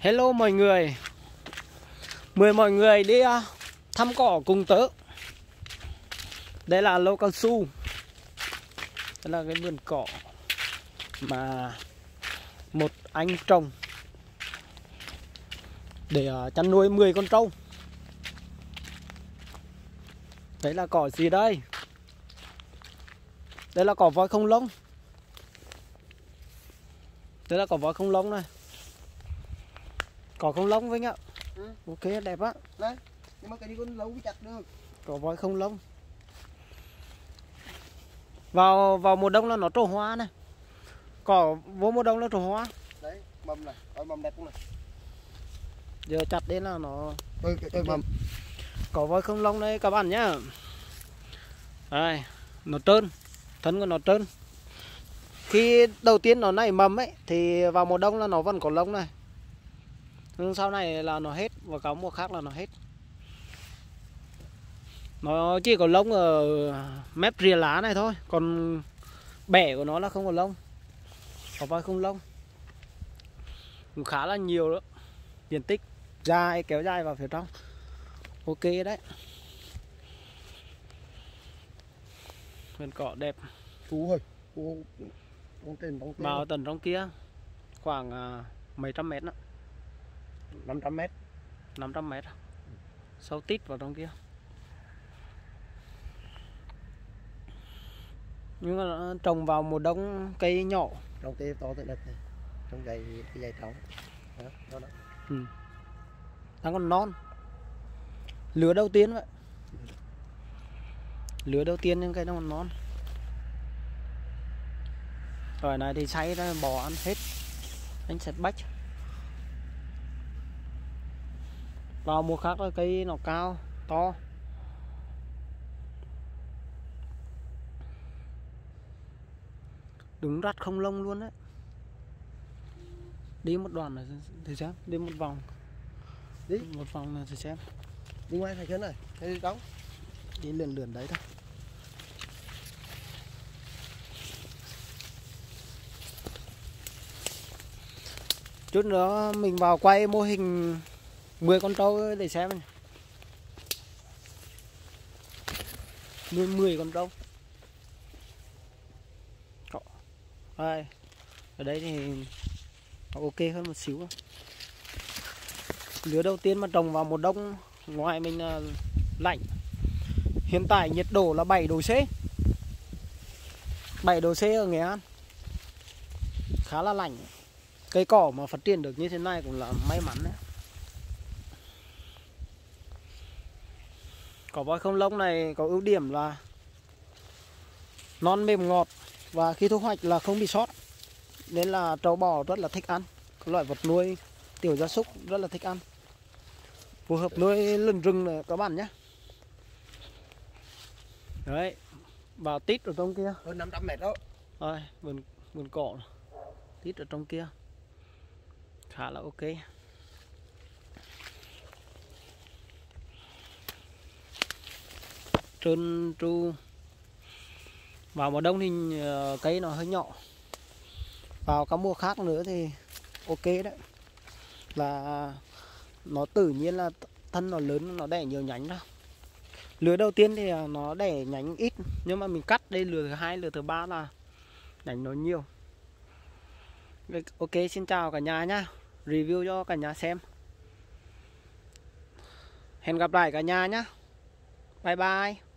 Hello mọi người, mời mọi người đi thăm cỏ cùng tớ. Đây là lô cao su. Đây là cái vườn cỏ mà một anh trồng để chăn nuôi 10 con trâu. Đấy là cỏ gì đây? Đây là cỏ voi không lông. Đây là cỏ voi không lông này. Cỏ không lông Vinh ạ. Ok, đẹp á. Đấy, nhưng mà cái này con lâu mới chặt được. Cỏ voi không lông. Vào mùa đông là nó trổ hoa này. Cỏ vô mùa đông nó trổ hoa. Đấy, mầm này, ôi mầm đẹp luôn này. Giờ chặt đến là nó mầm. Cỏ voi không lông đây các bạn nhá. Đây, nó trơn. Thân của nó trơn. Khi đầu tiên nó nảy mầm ấy thì vào mùa đông là nó vẫn có lông này. Nhưng sau này là nó hết và có mùa khác là nó hết. Nó chỉ có lông ở mép rìa lá này thôi, còn bẻ của nó là không có lông. Có voi không lông. Cũng khá là nhiều đó. Diện tích dài, kéo dài vào phía trong. Ok đấy. Vườn cỏ đẹp. Ui ơi. Vào tận trong kia khoảng mấy trăm mét nữa. 500 mét. 500 mét. Sâu tít vào trong kia. Nhưng mà trồng vào mùa đông cây nhỏ. Trồng cây to tới đất này. Trồng dày, cái dày trống. Đó đó. Ừ. Đang còn non. Lứa đầu tiên vậy. Lứa đầu tiên nhưng cây nó còn non. Rồi này thì xay ra bò ăn hết. Anh sẽ bách. Vào mùa khác là cây nó cao, to. Đứng rắt không lông luôn đấy. Đi một đoạn này thì xem, đi một vòng. Đi một vòng này thì xem. Đi ngoài phải chân này, đi đóng. Đi lượn lượn đấy thôi. Chút nữa mình vào quay mô hình 10 con trâu để xem. 10 con trâu. Đây. Ở đây thì ok hơn một xíu. Lứa đầu tiên mà trồng vào mùa đông ngoài mình là lạnh. Hiện tại nhiệt độ là 7 độ C. 7 độ C ở Nghệ An. Khá là lạnh. Cây cỏ mà phát triển được như thế này cũng là may mắn đấy. Cỏ voi không lông này có ưu điểm là non mềm ngọt và khi thu hoạch là không bị sót. Nên là trâu bò rất là thích ăn. Các loại vật nuôi tiểu gia súc rất là thích ăn. Phù hợp nuôi lợn rừng này các bạn nhé. Đấy, vào tít ở trong kia. Hơn 500 mét đó. Rồi, vườn cỏ. Tít ở trong kia. Khá là ok. Trơn tru. Vào mùa đông thì cây nó hơi nhỏ. Vào các mùa khác nữa thì ok đấy. Là nó tự nhiên là thân nó lớn, nó đẻ nhiều nhánh ra. Lứa đầu tiên thì nó đẻ nhánh ít, nhưng mà mình cắt đây lứa thứ 2, lứa thứ 3 là nhánh nó nhiều. Ok, xin chào cả nhà nhá. Review cho cả nhà xem. Hẹn gặp lại cả nhà nhá. Bye bye.